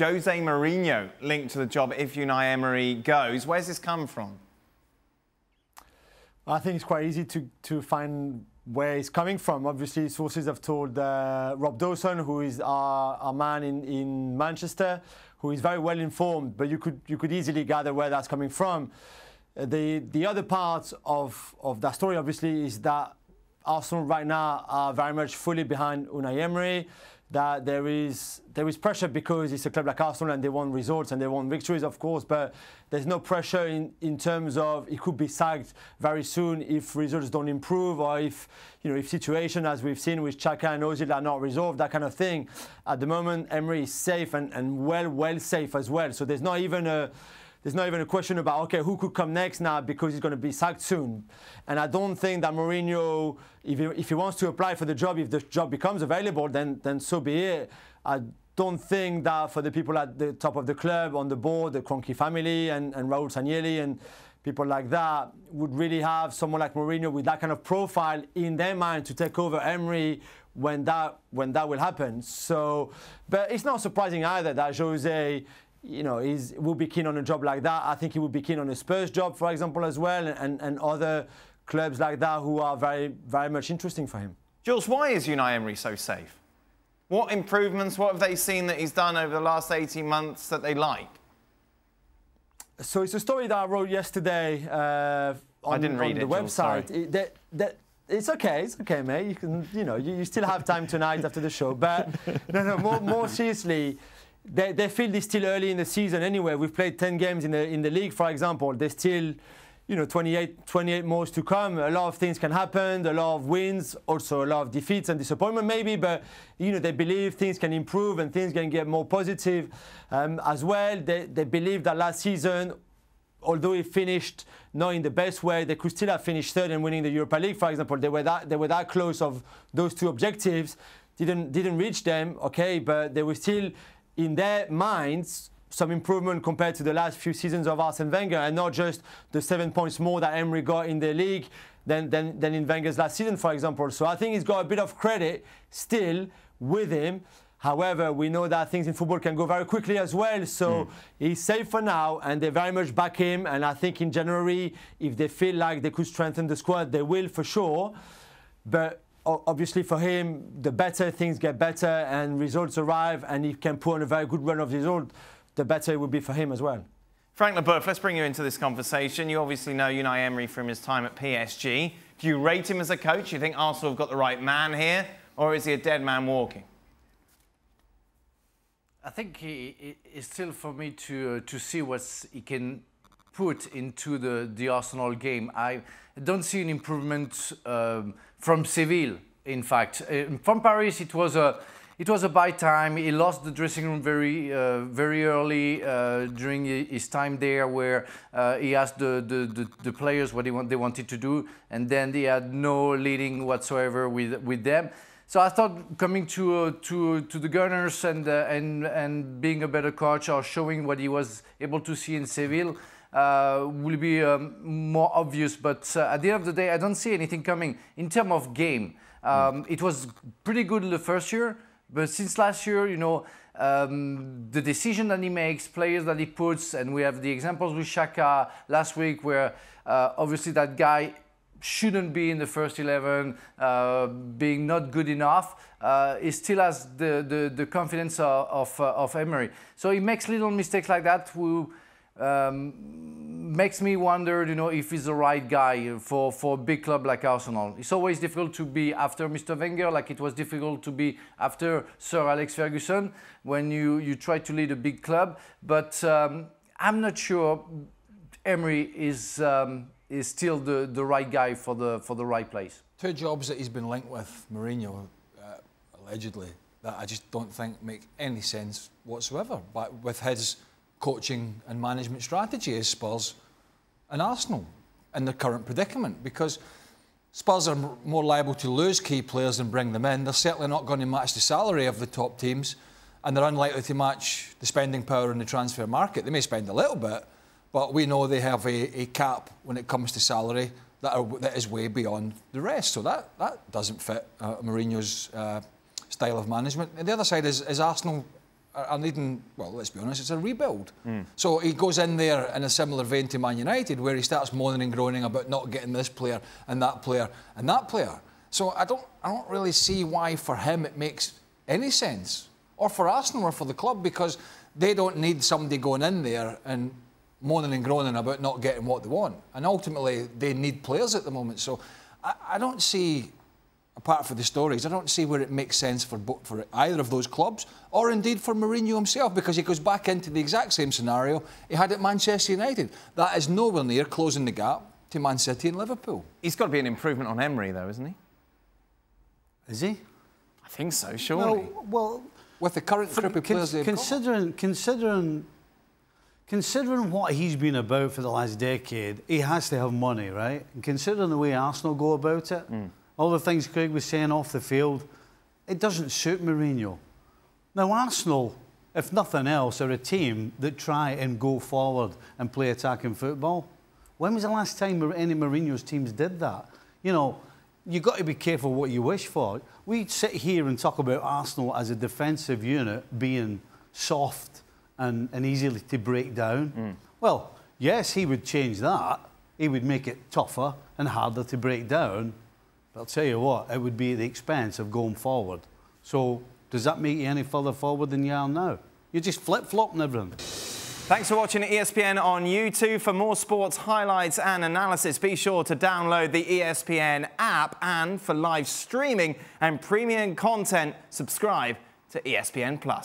Jose Mourinho linked to the job if Unai Emery goes. Where's this come from? I think it's quite easy to find where it's coming from. Obviously, sources have told Rob Dawson, who is our man in Manchester, who is very well informed, but you could easily gather where that's coming from. The other part of that story, obviously, is that Arsenal right now are very much fully behind Unai Emery, that there is pressure because it's a club like Arsenal and they want results and they want victories, of course, but there's no pressure in terms of it could be sacked very soon if results don't improve, or if, you know, if situation, as we've seen with Xhaka and Ozil, are not resolved, that kind of thing. At the moment, Emery is safe and well safe as well. So there's not even a question about, okay, who could come next now because he's going to be sacked soon. And I don't think that Mourinho, if he wants to apply for the job, if the job becomes available, then so be it. I don't think that for the people at the top of the club, on the board, the Kroenke family and Raul Sanllehi and people like that would really have someone like Mourinho with that kind of profile in their mind to take over Emery when that will happen. So, but it's not surprising either that Jose, you know, will be keen on a job like that. I think he would be keen on a Spurs job, for example, as well, and other clubs like that who are very much interesting for him. Jules, why is Unai Emery so safe? What improvements, what have they seen that he's done over the last 18 months that they like? So it's a story that I wrote yesterday on the website. It's okay, mate. You can, you know, you still have time tonight after the show. But no, more seriously. They feel this still early in the season anyway. We've played 10 games in the league, for example. There's still, you know, 28 more to come. A lot of things can happen, a lot of wins, also a lot of defeats and disappointment maybe, but, you know, they believe things can improve and things can get more positive as well. They believe that last season, although it finished not in the best way, they could still have finished third and winning the Europa League, for example. They were that close of those two objectives, didn't reach them, okay, but they were still, in their minds, some improvement compared to the last few seasons of Arsene Wenger, and not just the 7 points more that Emery got in the league than in Wenger's last season, for example. So I think he's got a bit of credit still with him. However, we know that things in football can go very quickly as well. So he's safe for now, and they very much back him. And I think in January, if they feel like they could strengthen the squad, they will for sure. But obviously for him, the better things get better and results arrive and he can put on a very good run of results, the better it will be for him as well. Frank Leboeuf, let's bring you into this conversation. You obviously know Unai Emery from his time at PSG. Do you rate him as a coach? Do you think Arsenal have got the right man here, or is he a dead man walking? I think it's still for me to see what he can put into the Arsenal game. I don't see an improvement from Seville. In fact, from Paris, it was a bad time. He lost the dressing room very early during his time there, where he asked the players what they wanted to do, and then they had no leading whatsoever with them. So I thought coming to the Gunners and being a better coach, or showing what he was able to see in Seville, will be more obvious, but at the end of the day, I don't see anything coming in terms of game. It was pretty good the first year, but since last year, you know, the decision that he makes, players that he puts, and we have the examples with Xhaka last week, where obviously that guy shouldn't be in the first 11, being not good enough. He still has the confidence of Emery, so he makes little mistakes like that. Makes me wonder, you know, if he's the right guy for a big club like Arsenal. It's always difficult to be after Mr. Wenger, like it was difficult to be after Sir Alex Ferguson when you try to lead a big club. But I'm not sure Emery is still the right guy for the right place. Two jobs that he's been linked with Mourinho, allegedly, that I just don't think make any sense whatsoever. But with his coaching and management strategy is Spurs and Arsenal in their current predicament, because Spurs are more liable to lose key players than bring them in. They're certainly not going to match the salary of the top teams, and they're unlikely to match the spending power in the transfer market. They may spend a little bit, but we know they have a cap when it comes to salary that is way beyond the rest. So that doesn't fit Mourinho's style of management. And the other side is Arsenal are needing, well, let's be honest, it's a rebuild. So he goes in there in a similar vein to Man United, where he starts moaning and groaning about not getting this player and that player and that player. So I don't really see why for him it makes any sense, or for Arsenal or for the club, because they don't need somebody going in there and moaning and groaning about not getting what they want. And ultimately, they need players at the moment. So I don't see, apart from the stories, I don't see where it makes sense for either of those clubs, or indeed for Mourinho himself, because he goes back into the exact same scenario he had at Manchester United. That is nowhere near closing the gap to Man City and Liverpool. He's got to be an improvement on Emery, though, isn't he? Is he? I think so, surely. No, well, with the current crippy players they've got. Considering what he's been about for the last decade, he has to have money, right? And considering the way Arsenal go about it, all the things Craig was saying off the field, it doesn't suit Mourinho. Now, Arsenal, if nothing else, are a team that try and go forward and play attacking football. When was the last time any Mourinho's teams did that? You know, you've got to be careful what you wish for. We sit here and talk about Arsenal as a defensive unit being soft and easily to break down. Well, yes, he would change that. He would make it tougher and harder to break down. But I'll tell you what, it would be at the expense of going forward. So does that make you any further forward than you are now? You're just flip-flopping everything. Thanks for watching ESPN on YouTube. For more sports highlights and analysis, be sure to download the ESPN app. And for live streaming and premium content, subscribe to ESPN+.